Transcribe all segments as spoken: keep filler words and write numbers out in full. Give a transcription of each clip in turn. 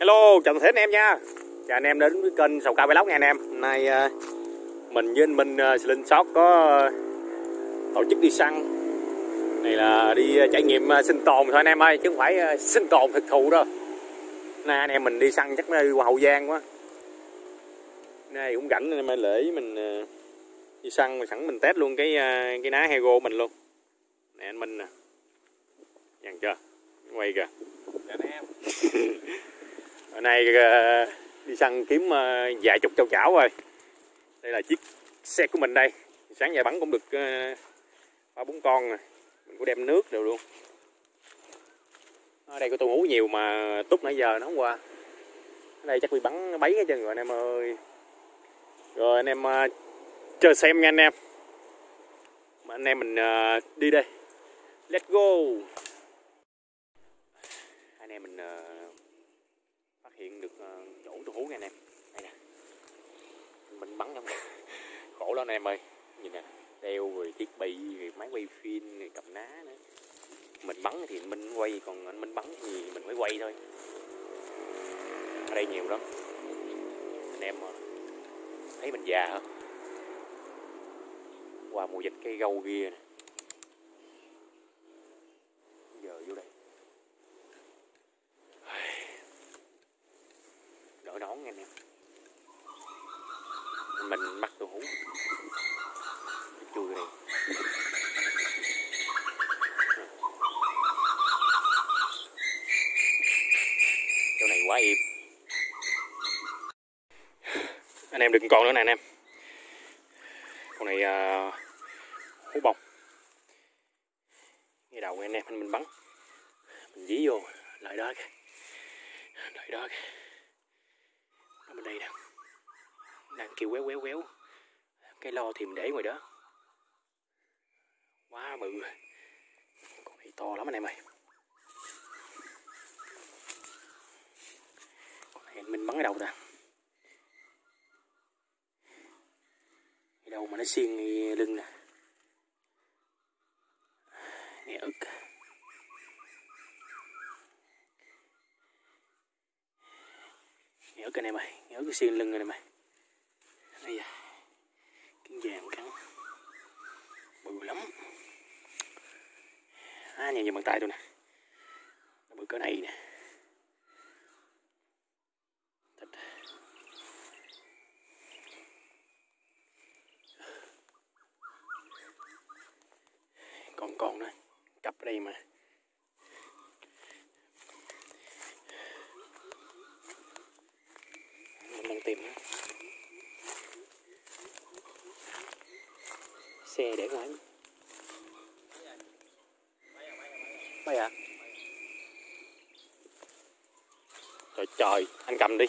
Hello, chào tất cả anh em nha. Chào anh em đến với kênh Sầu Ka Vlog nha anh em. Hôm nay mình với anh Minh Slingshot có tổ chức đi săn. Này là đi trải nghiệm sinh tồn thôi anh em ơi, chứ không phải sinh tồn thực thụ đâu. Nay anh em mình đi săn chắc đi qua Hậu Giang quá. Nay cũng rảnh nên mai lễ mình đi săn mà sẵn mình test luôn cái cái ná hego mình luôn. Nè anh Minh nè. Nhận chưa? Quay kìa. Chào anh em. Ở nay uh, đi săn kiếm uh, vài chục châu chảo rồi. Đây là chiếc xe của mình đây. Sáng giờ bắn cũng được ba bốn con rồi. Mình cũng đem nước đều luôn. Ở đây có tôm hú nhiều mà túc nãy giờ nó không qua. Ở đây chắc bị bắn bấy cái chân rồi anh em ơi. Rồi anh em uh, chờ xem nha anh em. Mà anh em mình uh, đi đây. Let's go. Anh em mình uh, hiện được chỗ tôi hú nha anh em. Đây nè. Mình bắn không. Khổ lắm anh em ơi. Nhìn nè, đeo rồi thiết bị, rồi máy quay phim, rồi cầm ná nữa. Mình bắn thì mình quay, còn anh Minh bắn thì mình mới quay thôi. Ở đây nhiều lắm. Anh em thấy mình già hả? Qua mùa dịch cây gâu kia nè. Giờ vô đây. Nón anh em. Mình bắt tù hú. Chui này. Chỗ này quá im. Anh em đừng còn nữa nè anh em. Con này uh, hú bông. Ngay đầu anh em mình bắn. Mình dí vô lại đó kìa. Lại đó kìa. Bên đây nè, đang kêu quéo quéo quéo. Cái lo thì mình để ngoài đó. Quá bự. Con này to lắm anh em ơi. Con này anh Minh bắn ở đâu ta? Ở đâu mà nó xiên lưng nè. Nghe ức. Nghe ức anh em ơi, nghe ức cái xiên lưng rồi nè mày. Đây à, kiến vàng cắn, bự lắm. À, nhìn nhìn bàn tay tôi nè, bự cỡ này nè. Thịt. Còn còn nữa, cặp ở đây mà. Tìm xe để ngoài bay à? Trời trời, anh cầm đi,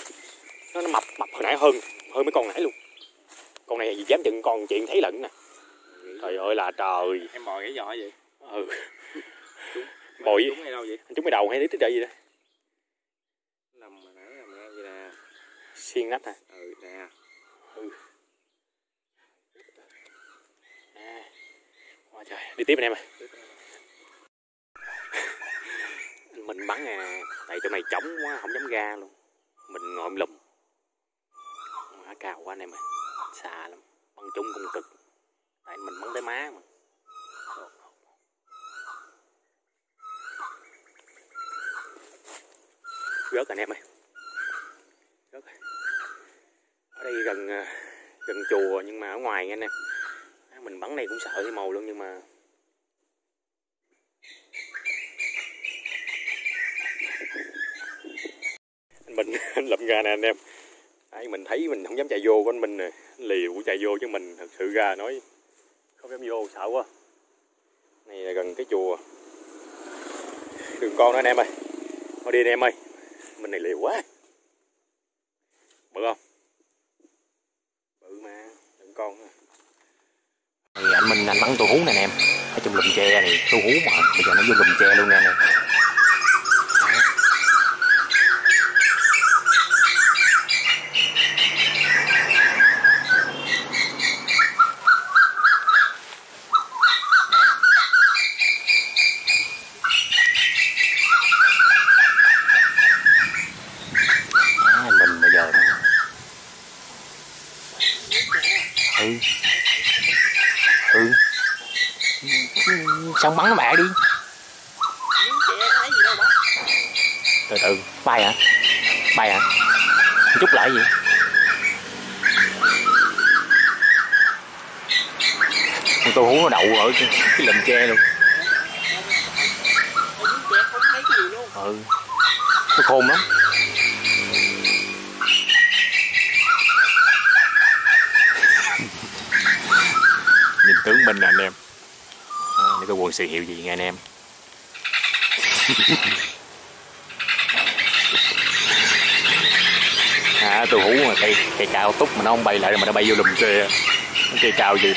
nó, nó mập mập hồi nãy hơn hơn mấy con nãy luôn. Con này gì dám chừng con chuyện thấy lẫn nè. Trời ơi là trời, em bòi cái giỏ vậy. Ừ. Bòi chúng mày đâu vậy? Chúng mày đầu hay đứa tích trời gì đó. Xiên nắp nè. Ừ nè. Ừ. Nè. Quá trời, đi tiếp anh em ơi. Mình bắn à, tại chỗ này trống quá không dám ra luôn. Mình ngồi lùm. Má cao quá anh em ơi. Xa lắm, bắn trúng cũng cực. Tại mình bắn tới má mà. Rớt anh em ơi. Rớt. Đây gần gần chùa nhưng mà ở ngoài nha anh em. Mình bắn này cũng sợ cái màu luôn nhưng mà anh Minh anh lụm ra nè anh em. Đấy, mình thấy mình không dám chạy vô của anh Minh nè, liều của chạy vô chứ mình thật sự ra nói không dám vô, sợ quá. Này là gần cái chùa. Đường con đó anh em ơi. Thôi đi anh em ơi. Mình này liều quá. Bự không? Con. Thì anh Minh anh bắn tù hú nè anh em. Ở trong lùm tre này tù hú mà bây giờ nó vô lùm tre luôn nè anh em. ừ ừ sao bắn nó mẹ đi. Từ từ bay hả? Bay hả? Chút lại gì? Tôi hú nó đậu ở cái, cái lùm tre luôn. Ừ, nó khôn lắm. Nhìn tướng binh nè anh em. À, để tôi quần sự hiệu gì nghe anh em. À, tôi hú mà cây, cây cao túc mà nó không bay lại mà nó bay vô lùm tre. Cây cao gì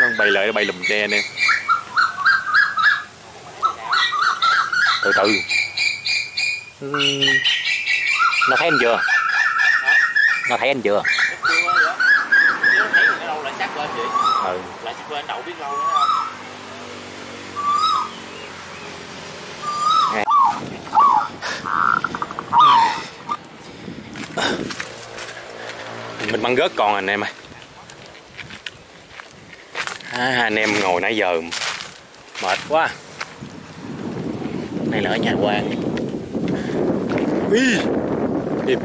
nó không bay lại nó bay lùm tre nè. Từ từ nó thấy anh chưa? Nó thấy anh chưa? Ừ. Lại chắc lên đậu biết lâu nữa không? Mình băng gớt con anh em ơi. À, anh em ngồi nãy giờ mệt quá. Này là ở nhà quan. Ý, điệp.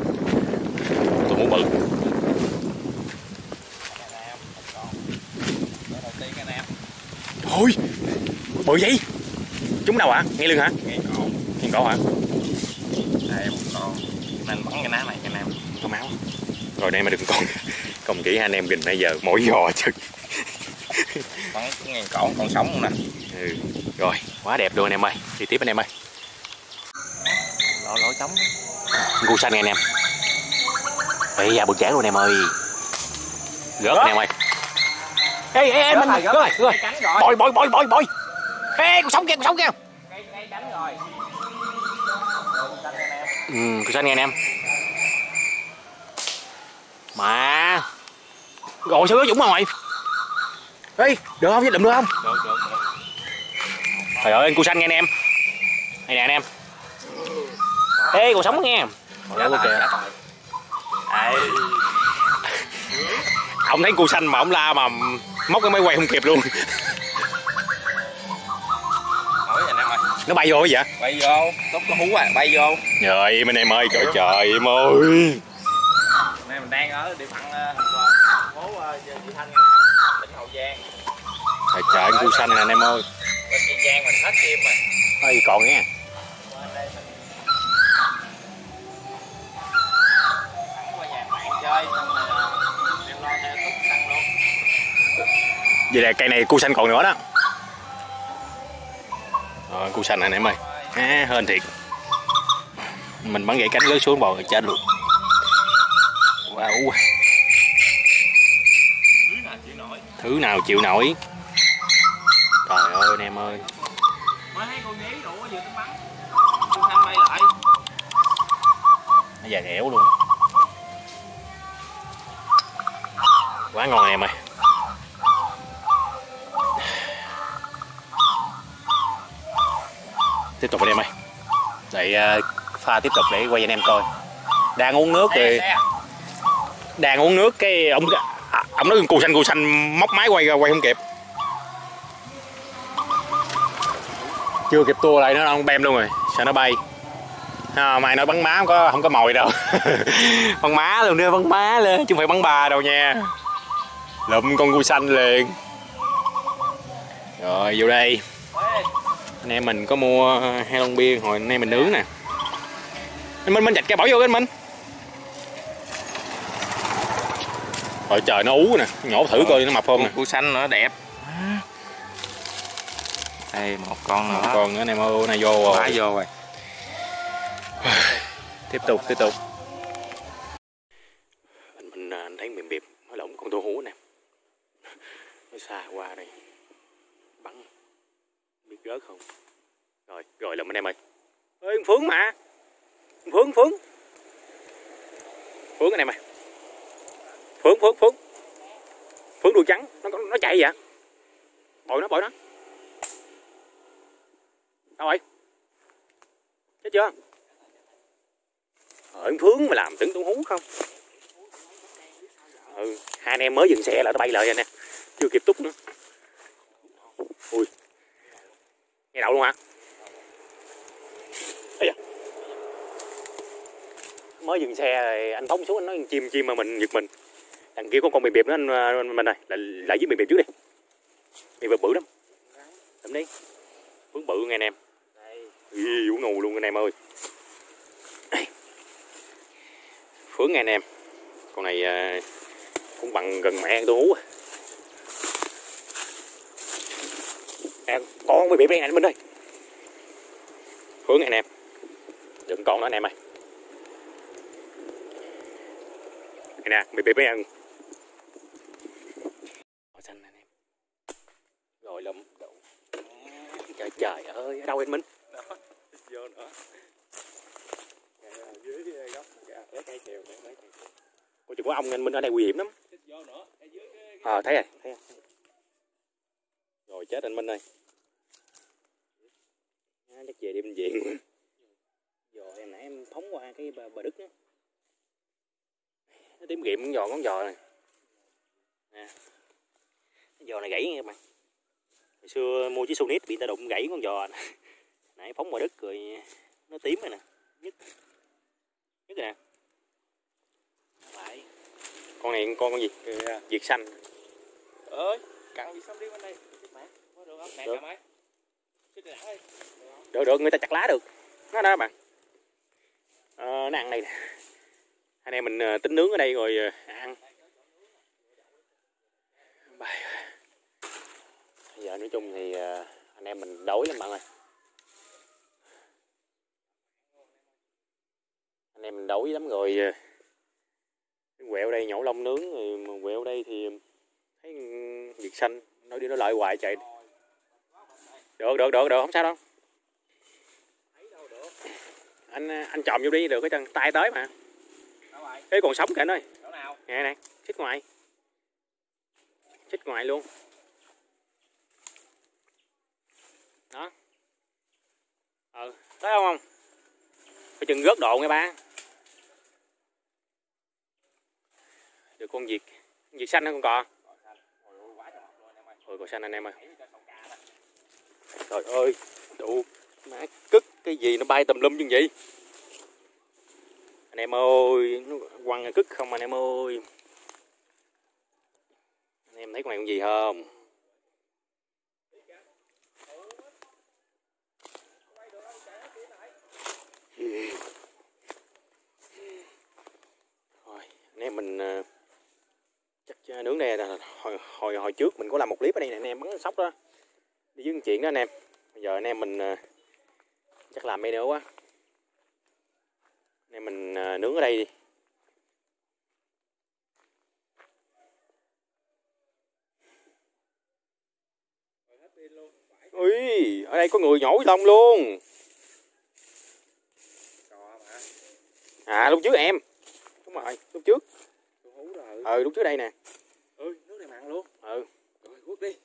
Tôi muốn bự. Ôi, bự vậy? Chúng đâu hả? Ngay lưng hả? Ngay cổ. Ngay cổ hả? Đây một con. Nên bắn cái ná này cho anh em. Có máu. Rồi đây mà đừng còn. Còn kỹ anh em gìn nãy giờ mỗi giò chứ. Bắn ngay cổ còn sống luôn nè. Ừ. Rồi, quá đẹp luôn anh em ơi. Đi tiếp anh em ơi. Lỗ lỗ trống. Cu xanh nghe anh em. Bây giờ bự chản luôn anh em ơi. Gớt anh em ơi. Ê ê ê mình rồi, rồi. Rồi. Bội bội bội bội bội. Ê con sống kìa, con sống kìa. Cây cây cánh rồi. Ừ, cu xanh nghe anh em. Mà. Rồi sao Dũng rồi. Ê, được không? Chứ đụm được không? Được được. Được. Trời ơi, cu xanh nghe anh em. Đây nè anh em. Ê, còn sống nghe. Trời ơi kìa. Ông thấy cu xanh mà ông la mà móc cái máy quay không kịp luôn. Nó bay vô vậy? Bay vô, tốc nó hú à, bay vô. Trời anh em ơi, trời trời em ơi. Nay mình đang ở địa phận thành phố Chí Thanh, tỉnh Hậu Giang. Trời trời cu xanh nè anh em ơi. Bên Kiên Giang mình hết kim rồi. Ê còn nghe. Vậy là cây này cu xanh còn nữa đó. Rồi cu xanh này em ơi. À, hên thiệt. Mình bắn gãy cánh gớt xuống bò trên luôn. Wow. Thứ nào chịu nổi. Trời ơi anh em ơi. Mới thấy con nhí đủ vừa tính bắn. Con xanh bay lại. Nó dài ẻo luôn. Quá ngon anh em ơi. Tiếp tục anh em ơi. Để pha tiếp tục để quay anh em coi. Đang uống nước thì đang uống nước cái ông à, ông nói cu xanh cu xanh móc máy quay ra quay không kịp. Chưa kịp tua lại nó ông bem luôn rồi, sợ nó bay. À, mày nói bắn má không có không có mồi đâu. Bắn má luôn nữa, bắn má lên chứ không phải bắn bà đâu nha. Lụm con cu xanh liền. Rồi vô đây. Anh em mình có mua hai lon bia hồi nay mình nướng nè. Anh Minh Minh chạch cái bỏ vô cái anh Minh. Trời trời nó ú nè, nhổ thử coi nó mập không nè. Cu xanh nó đẹp. Đây một con nữa. Một con nữa anh em ơi, này vô rồi. Bả vô rồi. Tiếp tục tiếp tục. Anh mình anh thấy miệng bịp nó lộn con tô hú nè. Nó xa qua đây. Bắn. Biết gớt không? Rồi, rồi lụm anh em ơi. Ê con Phướng mà. Con Phướng Phướng. Phướng anh em ơi. Phướng Phướng Phướng. Phướng đuôi trắng, nó nó chạy vậy? Bội nó bội nó. Đâu rồi? Chết chưa? Ở Phướng mà làm tưởng tôi hú không? Ừ. Hai anh em mới dừng xe là nó bay lại rồi nè, chưa kịp túc nữa. Ui, nghe đậu luôn hả? Ây da. Mới dừng xe rồi anh phóng xuống, anh nói chim chim mà mình giật mình. Đằng kia có con bì bẹp nữa anh, anh mình này lại lại giết bì bẹp trước đi. Bì bẹp bự lắm. Làm đi. Vướng bự nghe anh em. Ui, vướng ngù luôn anh em ơi. Phướng nghe anh em. Con này cũng bằng gần mẹ tôi hú. À, con bì bẹp này anh mình ơi. Phướng nghe anh em. Đừng còn nữa anh em ơi. Nè, bì bẹp ăn. Xanh anh em. Rồi lụm. Trời trời ơi, ở đâu anh Minh? Đó, vô nữa. Dưới cái góc cái cây kèo này mấy cây. Có chừng có ông anh Minh ở đây nguy hiểm lắm. Vô nữa, ở dưới cái. Ờ thấy rồi, thấy rồi. Rồi chết anh Minh ơi. Nó chắc về đêm viện. Rồi em nãy em phóng qua cái bà, bà Đức đó. Nó tím nghiệm con giò con giò này nè, cái giò này gãy nha các bạn. Hồi xưa mua chiếc Sonic bị ta đụng gãy con giò này. Nãy phóng ngoài đất rồi nó tím rồi nè, nhất nhất rồi nè. Lại con này con con gì Việt xanh ơi, cặn gì xong đi bên đây có được không? Mẹ cả máy được được, người ta chặt lá được nó đó các bạn. Ờ, nó ăn này nè. Anh em mình tính nướng ở đây rồi ăn. Bây giờ nói chung thì anh em mình đói lắm bạn ơi. Anh em mình đói lắm rồi. Quẹo đây nhổ lông nướng rồi, mà quẹo đây thì thấy Việt xanh nói đi nó lại hoài chạy. Được được được được, không sao đâu. Anh anh chọn vô đi được cái chân tay tới mà. Thế còn sống cả anh ơi. Nè nè, xích ngoài. Xích ngoài luôn. Đó. Ừ, thấy không không? Phải chừng rớt độ nghe ba. Được con Việt, con Việt xanh hả con cò? Ôi cò xanh anh em ơi. Trời ơi, đủ má cứt cái gì nó bay tùm lum như vậy? Anh em ơi, nó quăng cứt không anh em ơi. Anh em thấy con này con gì không? Rồi, anh em mình chắc nướng đây là hồi hồi hồi trước mình có làm một clip ở đây nè anh em, bắn sóc đó. Đi với chuyện đó anh em. Bây giờ anh em mình chắc làm mấy nữa quá. Nên mình nướng ở đây đi. Ui, ở đây có người nhổ lông luôn. À lúc trước em. Đúng rồi, lúc trước. Ừ lúc trước đây nè. Ừ, nước này mặn luôn. Ừ. Rồi quất đi.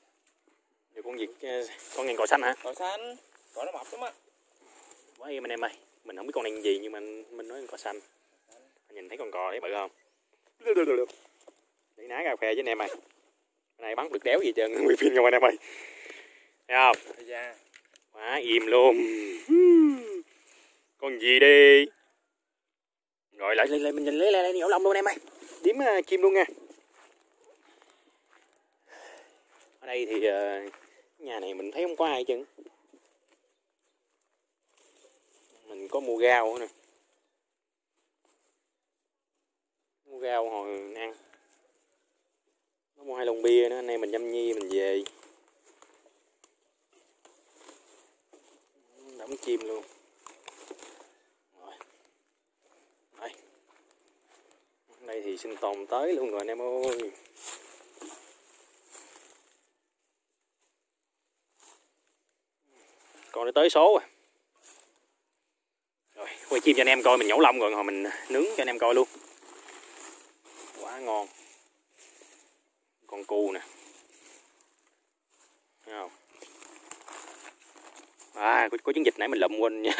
Giờ con Việt con ngàn cò xanh hả? Cò xanh. Cò nó mập lắm á. Quá em anh em ơi. Mình không biết con này gì nhưng mà mình nói con cò xanh. Anh nhìn thấy con cò đấy bự không? Để ná cà phê với anh em ơi. Cái này bắn được đéo gì trơn, nguyên phim không anh em ơi. Thấy không? Quá im luôn. Con gì đi. Rồi lại lại mình nhìn lấy lên nhổ lông luôn anh em ơi. Điếm uh, chim luôn nha. Ở đây thì uh, nhà này mình thấy không có ai chừng. Mình có mua rau nữa nè. Mua rau hồi ăn. Nó mua hai lon bia nữa, anh em mình nhâm nhi mình về. Đóng chim luôn. Rồi. Đây. Đây thì sinh tồn tới luôn rồi anh em ơi. Còn nó tới số à. Quay chim cho anh em coi, mình nhổ lông rồi hồi mình nướng cho anh em coi luôn. Quá ngon. Con cu nè. Thấy không? À, có, có trứng vịt nãy mình lụm quên nha.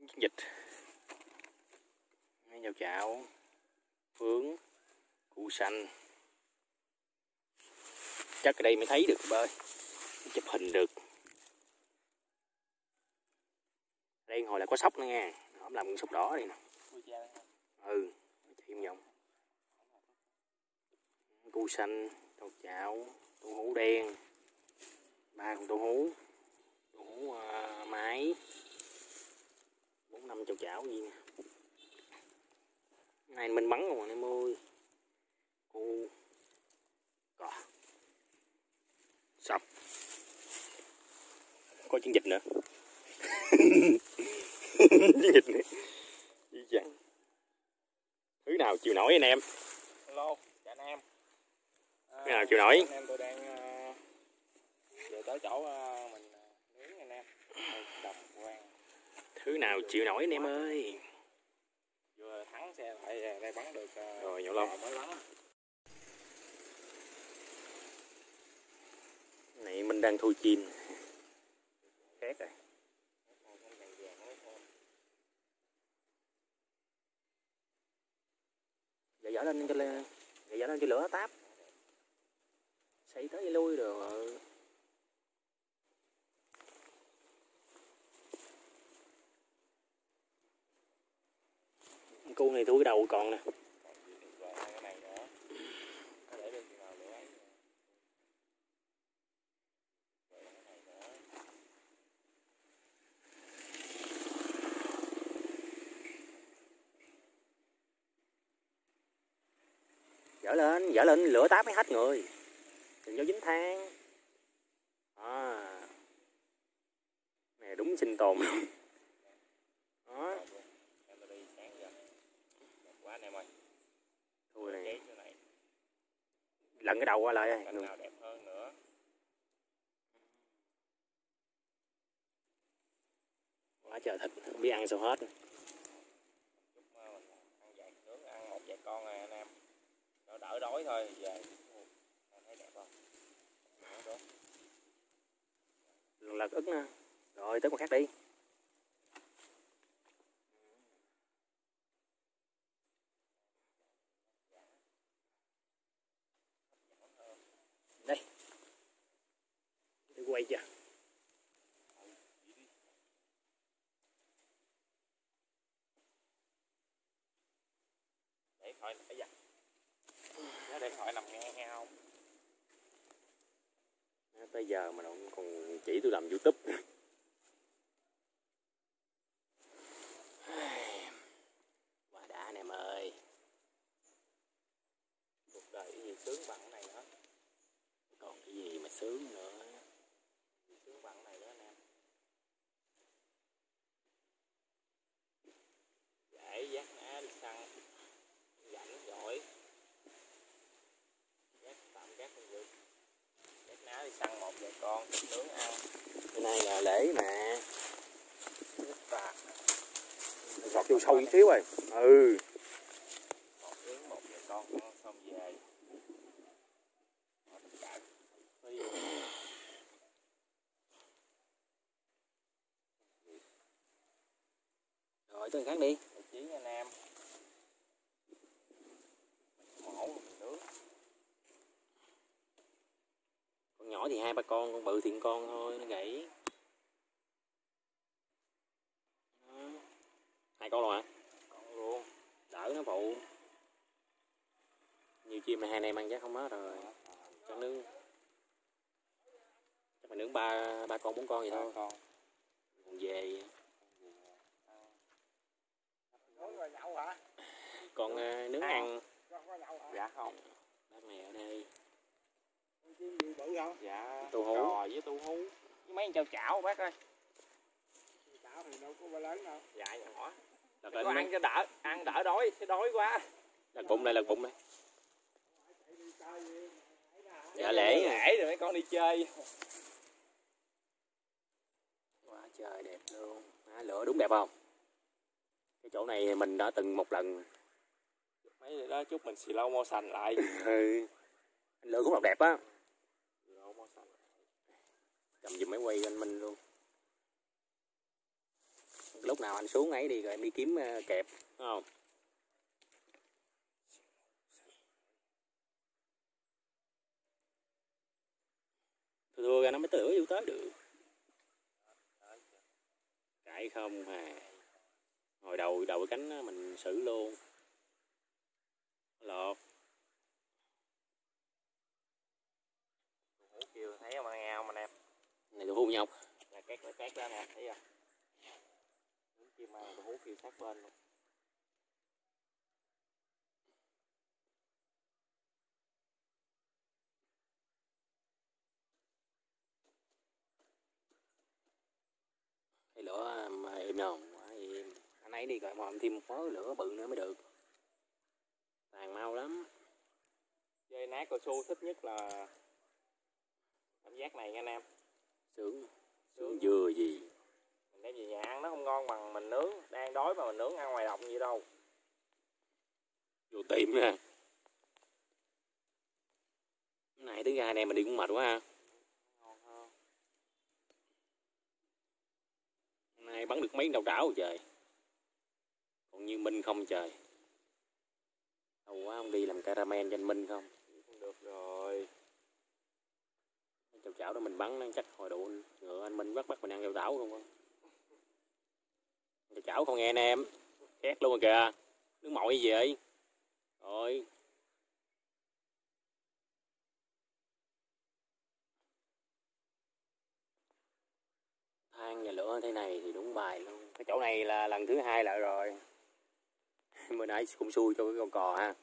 Trứng vịt. Mấy dao chảo. Phướng. cu xanh. Chắc ở đây mới thấy được bơi, chụp hình được. Đây hồi là có sóc nữa nha, nó làm con sóc đỏ đây nè. Ừ, chạy vòng. Cu xanh, đầu chảo, tôm hú đen, ba con tôm hú, tôm hú uh, mái, bốn năm chậu chảo gì nè. Này mình bắn rồi em ơi, cu, cò, sọc, có chiến dịch nữa. Chiến dịch nữa. Đi chăng. Thứ nào chịu nổi anh em? Hello, dạ anh em. Thứ nào chịu nổi? Anh em tôi đang về tới chỗ mình nướng anh em. Đồng quan. Thứ nào chịu nổi anh em ơi? Vừa thắng xe lại về đây bắn được rồi nhỏ lông. Này mình đang thui chim. Khét rồi. Dở lên cái lên, dở lên cái lửa táp, xây tới lui rồi. Cu này thui đầu còn nè. Dở lên, dở lên, lửa táp mới hết người. Đừng cho dính than. À. Này đúng sinh tồn luôn. Đó. Thôi này. Lần cái đầu qua lại. Đẹp hơn nữa. Quá trời thịt, không biết ăn sao hết. Ăn một vài con rồi anh em. Đỡ đói thôi về thấy đẹp không? Lật ức nè. Rồi tới con khác đi. Đây. Để quay chưa? Để khỏi nãy giờ. Để khỏi nằm nghe nghe không? Tới giờ mà không còn chỉ tôi làm YouTube. Quá đã anh em ơi. Cuộc đời cái gì sướng bằng cái này nữa. Còn cái gì mà sướng nữa. Sướng bằng cái này nữa anh em. Dễ dắt nã đi săn. Rảnh giỏi. Đi săn một vài con nướng ăn. Hôm nay là lễ mà. Gọt vô sâu một xíu rồi. Ừ. Một nướng một vài con xong về. Rồi tới khác đi. Chín anh em. Nhỏ thì hai ba con, con bự thì một con thôi, nó gãy. Hai con luôn hả? Con luôn. Đỡ nó phụ. Nhiều chim này hai em ăn chắc không hết rồi. Chắc nướng. Chắc mình nướng ba ba con bốn con vậy thôi. Con. Còn về. Còn nướng ăn. Dạ không. Bác này ở đây. Bự không? Dạ, tu hú. Cò với tu hú. Với mấy con trâu chảo bác ơi. Chảo thì đâu có bao lớn đâu. Dạ nhỏ. Lật lên ăn cho đỡ, ăn đỡ đói, sẽ đói quá. Lật bụng đây, lật bụng đây. Dạ lễ lễ rồi mấy con đi chơi. Quá trời đẹp luôn. Má lửa đúng đẹp không? Cái chỗ này mình đã từng một lần. Mấy đó chút mình xì lâu motion lại. Ừ. Lửa cũng đẹp á. Cầm giùm máy quay anh Minh luôn. Lúc nào anh xuống ấy đi rồi em đi kiếm kẹp, đúng không? rua ra nó mới tưới vô tới được. Cãi không à. Hồi đầu đầu cái cánh mình xử luôn. Lột. Kêu thấy không anh nghe không anh em? Này đồ hú nhọc. Là két nó két ra nè, thấy không? Những chim mà đồ hú kêu sát bên luôn. Cái lửa mà im nào, im. Anh ấy đi rồi mà thêm một mớ lửa bự nữa mới được. Tàn mau lắm. Chơi nát cao su thích nhất là cảm giác này nha anh em. Sướng, sướng dừa gì. Mình đem về nhà ăn nó không ngon bằng mình nướng. Đang đói mà mình nướng ăn ngoài đồng gì đâu. Vô tiệm nè. Hôm nay tới gai này mình đi cũng mệt quá ha. Ngon hơn. Hôm nay bắn được mấy đầu trảo trời. Còn như Minh không trời. Đâu quá không đi làm caramel cho anh Minh không. Không được rồi. Chào chảo đó mình bắn nó chắc hồi độ ngựa anh Minh bắt bắt mình ăn chào chảo không con. Chào chảo không nghe anh em. Khét luôn rồi kìa. Nước mội gì vậy? Rồi. Than và lửa thế này thì đúng bài luôn. Cái chỗ này là lần thứ hai lại rồi. Bữa nãy cũng xui cho cái con cò ha.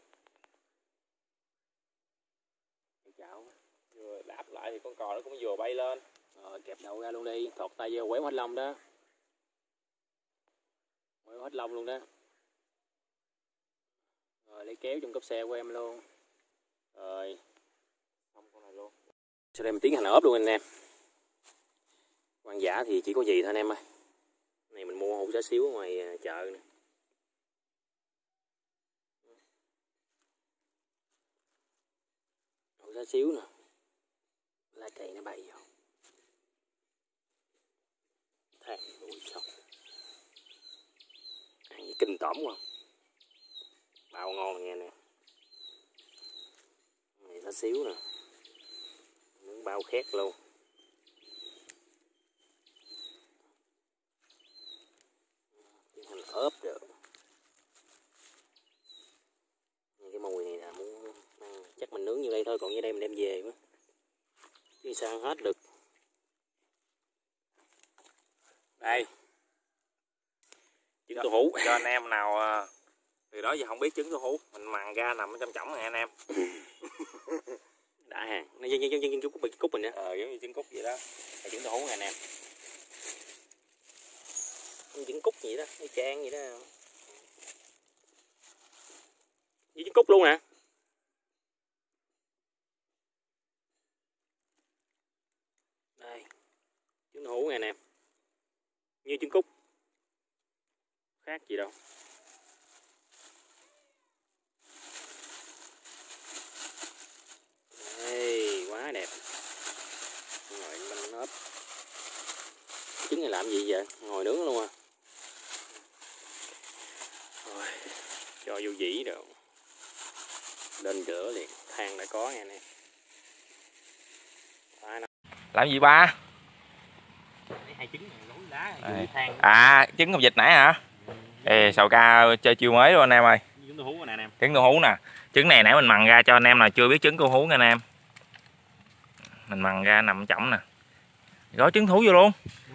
Chào chảo đáp lại thì con cò nó cũng vừa bay lên. Rồi kẹp đầu ra luôn đi, thọt tay vô quéo hết lông đó. Quéo hết lông luôn đó. Rồi lấy kéo trong cốp xe của em luôn. Rồi xong con này luôn. Sau đây mình tiến hành ốp luôn anh em. Quan giả thì chỉ có gì thôi anh em ơi. Này mình mua hũ xá xíu ngoài chợ nè. Hũ xá xíu nè. Lá cây nó bay vô. Thang bụi xong. Ăn gì kinh tởm quá. Bao ngon nghe nè. Này nó xíu nè. Miếng bao khét luôn. Thành ốp được. Cái mùi này là muốn ăn. Chắc mình nướng như đây thôi. Còn như đây mình đem về quá. Đi sang hết được. Đây. Trứng tô hũ. Cho anh em nào từ đó giờ không biết trứng tô hũ, mình màng ra nằm ở trong chỏng này anh em. Đã hàng. Nó giống như trứng cút, cút mình á. Ờ giống như trứng cút vậy đó. Là trứng tô hũ này anh em. Trứng cút vậy đó, cái trang vậy đó. Với trứng cút luôn nè. Trứng hũ này nè. Như trứng cút. Khác gì đâu. Đây, quá đẹp. Ngồi mình ốp. Trứng này làm gì vậy? Ngồi nướng luôn à. Rồi, cho vô dĩ rồi. Lên lửa liền. Than đã có nghe nè. Làm gì ba? Trứng này, lá, này, than. À trứng hồng vịt nãy hả? Ừ. Ê, Sầu Ka chơi chiêu mới luôn anh em ơi. Trứng tô hú nè, trứng tô hú nè. Trứng này nãy mình mần ra cho anh em nào chưa biết trứng tô hú nha anh em. Mình mần ra nằm chỏng nè. Gói trứng thú vô luôn.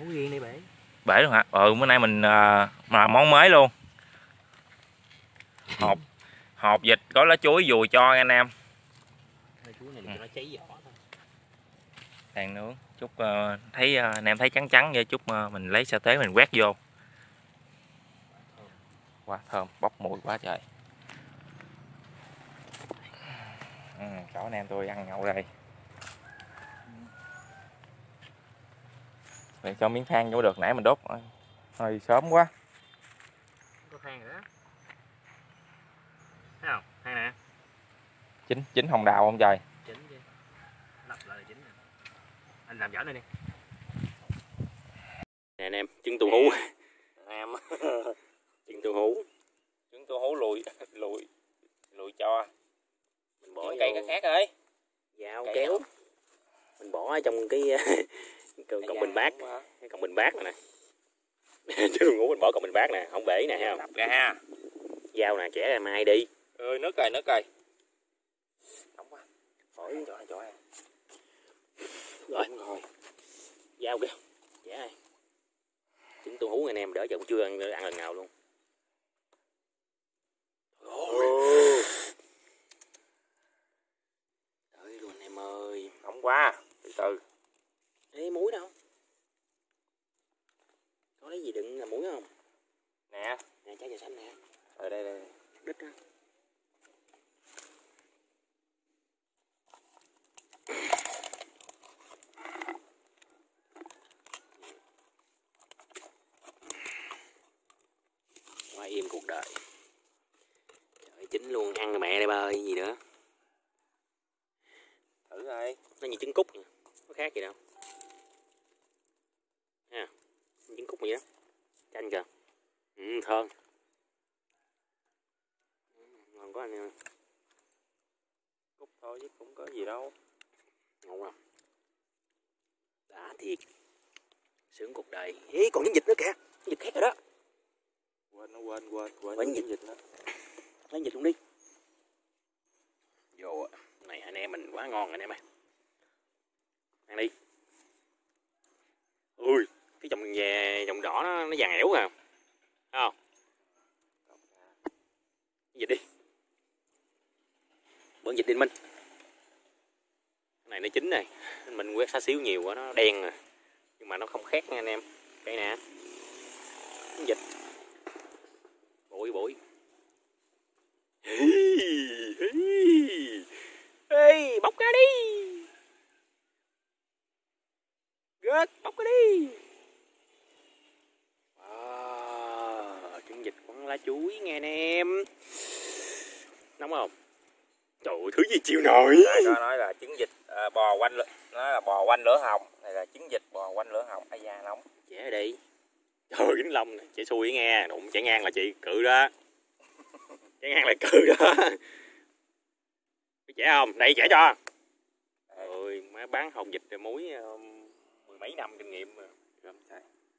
Gì đây, bể. Bể luôn hả? Ừ bữa nay mình à, mà món mới luôn. Hột hột vịt gói lá chuối dùi cho anh em. Đang nướng. Chút uh, thấy uh, anh em thấy trắng trắng vậy chút uh, mình lấy sa tế mình quét vô. Quá thơm, bốc mùi quá trời. Ừ, chỗ anh em tôi ăn nhậu đây. Mình cho miếng than vô được nãy mình đốt. Hơi sớm quá. Có than nữa. Thấy không? Than nè. Chín chín hồng đào không trời? Chín chứ. Lắp lại là chín nè. Anh làm giỡn này đi. Nè anh em, trứng tô hú. Em. Trứng tô hú. Trứng tô hú lùi lùi lùi cho. Mình bỏ vô. Cây cái khác ơi. Dao kéo. Mình bỏ bỏ trong cái cọng bình bát, cọng bình bát này nè. Chứ ngủ mình bỏ cọng bình bát nè, không bể nè, thấy không? Đập ra ha. Dao nè, chẻ ra mai đi. Ơi nước rồi, nước rồi. Nóng quá. Khỏi chỗ này, chỗ này. Rồi, rồi. Dao kìa. Chẻ ơi. Trứng tu hú anh em đỡ giờ cũng chưa ăn, ăn lần nào luôn. Ôi. Tới luôn em ơi, nóng quá. Từ từ. Ê, muối đâu? Có lấy gì đựng là muối không? Nè, nè trái trà xanh nè. Ở đây đây. Đít ha. Quá im cuộc đời. Trời chín luôn, ăn mẹ đây bơi gì nữa. Thử coi. Nó như trứng cút nha. Có khác gì đâu. Ha. Trứng cút gì đó. Chanh kìa. Ừ, thơm. Ngon quá anh em. Cút thôi chứ cũng có gì đâu. Ngon không? Đã thiệt. Sướng cuộc đời. Ê, còn những vịt nữa kìa. Vịt khác rồi đó. Quên nó quên quên quên. Quên vịt vịt nữa. Lấy vịt luôn đi. Vô. Này anh em mình quá ngon anh em ơi. Ăn đi. Ui, cái dòng về dòng đỏ nó nó vàng ẻo à. Thấy không? Dịch đi. Bữa dịch đi Minh. Cái này nó chín này. Mình quét xá xíu nhiều quá nó đen à. Nhưng mà nó không khét nha anh em. Đây nè. Dịch. Bụi bụi. Ê, bóc ra đi. Rớt, bóc ra đi. Wow, trứng vịt quấn lá chuối nghe anh em. Nóng không? Trời ơi, thứ gì chịu nổi. Nó nói là trứng vịt à, bò quanh lửa, nó là bò quanh lửa hồng. Này là trứng vịt bò quanh lửa hồng. Ai da nóng. Chẻ đi. Trời ơi, kính lông này, chẻ xui nghe, đụng chẻ ngang là chị cự đó. Chẻ ngang là cự đó. Cái chẻ không? Đây chẻ cho. Ôi, má bán hồng vịt rồi muối mười mấy năm kinh nghiệm mà.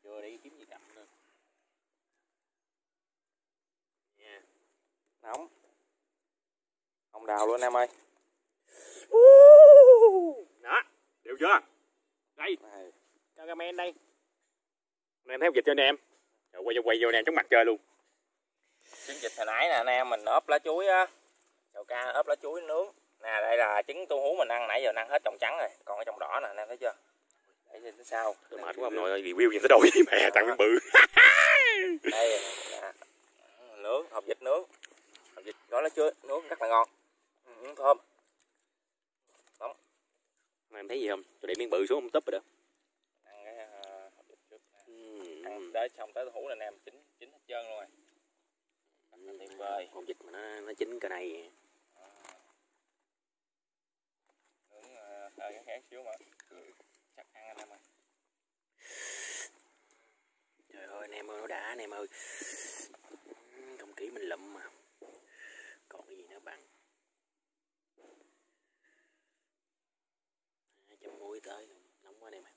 Chưa đi kiếm gì đậm nữa. Yeah. Nóng. Ông đào luôn em ơi. Đó, đều chưa? Đây. Cameraman đây. Anh em thấy vịt cho anh em. Rồi quay vô quay vô anh em trước mặt chơi luôn. Trứng vịt hồi nãy nè anh em mình ốp lá chuối á. Sầu Ka ốp lá chuối nướng. Nè đây là trứng tu hú mình ăn nãy giờ ăn hết trong trắng rồi, còn ở trong đỏ nè anh em thấy chưa? Để nhìn thấy sao. Tôi mệt quá ông nội ơi, review nhìn tới đôi mẹ tặng miếng bự. Đây nè. Nướng, hộp vịt nướng. Hộp vịt gói lá chuối nướng rất là ngon. Nướng thơm. Nóng. Mà em thấy gì không? Tôi để miếng bự xuống không túp rồi đó. Ăn cái uh, hộp vịt trước nè. Uhm. Ăn tới xong tới tu hú nè anh em, chín chín hết trơn luôn rồi. Ăn tuyệt vời. Con vịt mà nó nó chín cái này. Hơi khét xíu mà chắc ăn anh em ơi. Trời ơi anh em ơi, nó đã anh em ơi. Không kỹ mình lụm mà. Còn cái gì nữa bằng. Chấm muối tới. Nóng quá anh em ơi.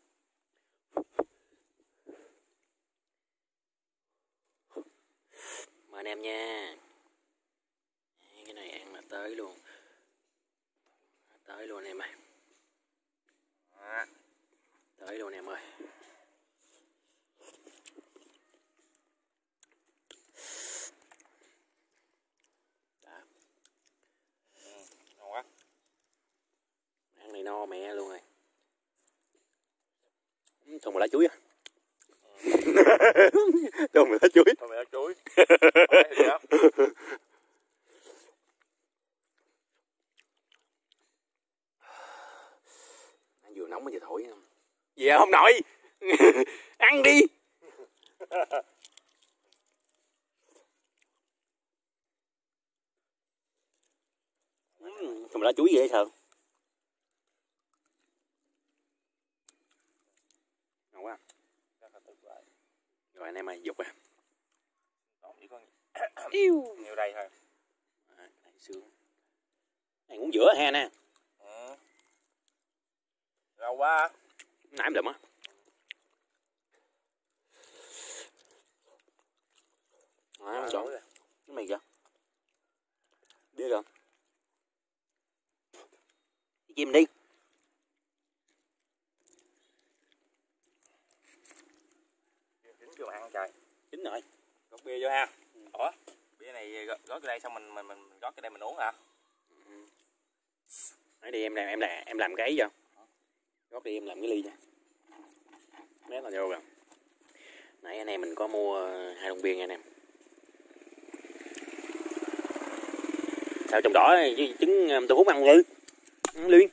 Mời anh em nha. Cái này ăn là tới luôn. Tới luôn anh em ơi. À. Tới luôn em ơi. Đã. Ừ, ngon quá. Ăn này no mẹ luôn rồi. Trồng lá chuối á. Trồng lá chuối. Trồng lá chuối. Vừa nóng bây giờ thổi gì không nội. Ăn đi. Không lá chuối dễ sợ ngon quá rồi anh em ơi, dục à chỉ có nhiều đây thôi à, cái này sướng này cũng giữa ha nè. Ngon quá. Nãy em đậm á. Nãy giòn. Cái mày kìa. Biết rồi. Chìm đi. Chính kêu ăn trời. Chính rồi. Rót bia vô ha. Ủa? Bia này rót cái đây xong mình mình mình rót cái đây mình uống hả? Nói đi em làm em làm em làm cái vô. Gót đi em làm cái ly nha. Mé là vô rồi. Nãy anh em mình có mua hai đồng bia nha anh em. Sao trồng đỏ với trứng tôm hút ăn lư. Ăn liên.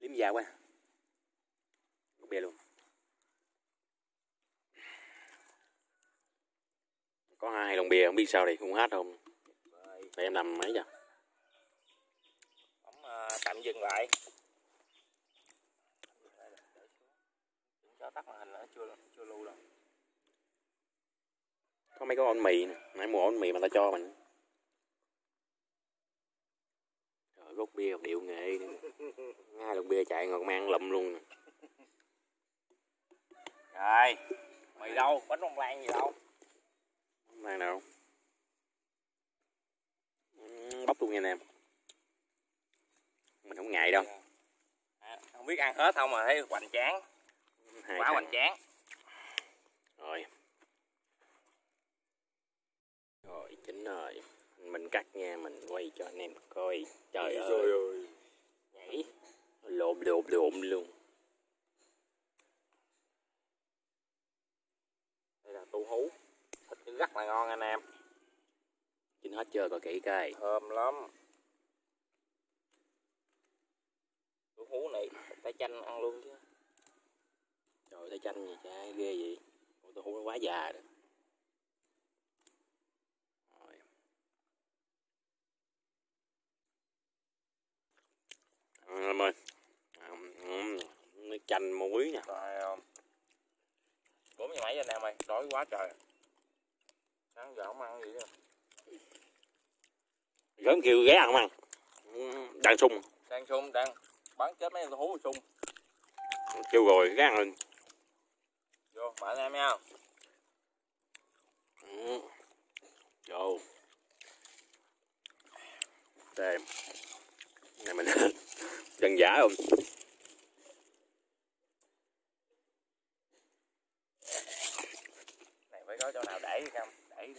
Liếm già quá. Gót bia luôn. Có hai đồng bia không biết sao đây không hết không. Để em làm mấy giờ. Ông tạm dừng lại. Tắt màn hình là chưa chưa lưu đâu. Có mấy cái ôn mì nè, nãy mua ôn mì mà ta cho mình. Trời gốc bia điệu nghệ nữa. Ngay đồng bia chạy ngồi mang lụm luôn nè. Rồi, mì đâu, bánh bông lan gì đâu. Bông lan đâu. Bóc luôn nha anh em. Mình không ngại đâu. À, không biết ăn hết không mà thấy hoành tráng. Hai quá hoành tráng rồi rồi chính rồi mình cắt nha, mình quay cho anh em coi. Trời ơi, ơi. ơi. Nhảy lộn lộn lộn luôn. Đây là tu hú, thịt rất là ngon anh em. Chính hết chưa, coi kỹ coi, thơm lắm. Tu hú này phải chanh ăn luôn chứ. Trời ta chanh gì cha, ghê vậy. Ủa, tôi hú nó quá già rồi. Rồi. À, em ơi. À, nó chanh muối nè. Bốn giờ mấy anh em ơi, đói quá trời. Sáng giờ không ăn gì nữa. Gớm kêu ghé ăn không ăn. Đang sung. Đang sung, đang bán chết mấy con hú sung. Kêu rồi, ghé ăn lên. Vô, mở em nha. Ừ. Vô. Đây. Này mình dân giả không? Này phải có chỗ nào để không? Để đi.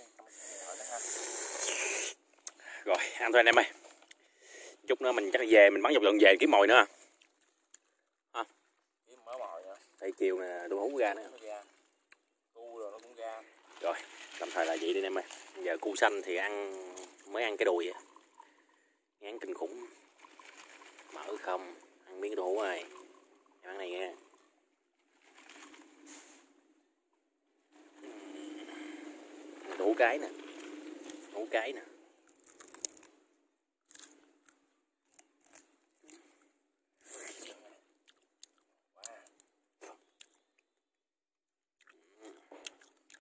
Rồi, ăn thôi anh em ơi. Chút nữa mình chắc là về, mình bắn dọc dọn về kiếm mồi nữa. Tại chiều nè, tôi hú ra nữa. Cu rồi nó cũng ra. Rồi, tạm thời là vậy đi em ơi. Giờ cu xanh thì ăn mới ăn cái đùi vậy. Ngán kinh khủng. Mở không, ăn miếng đồ hú rồi. Ăn này nghe. Đủ cái nè. Đủ cái nè.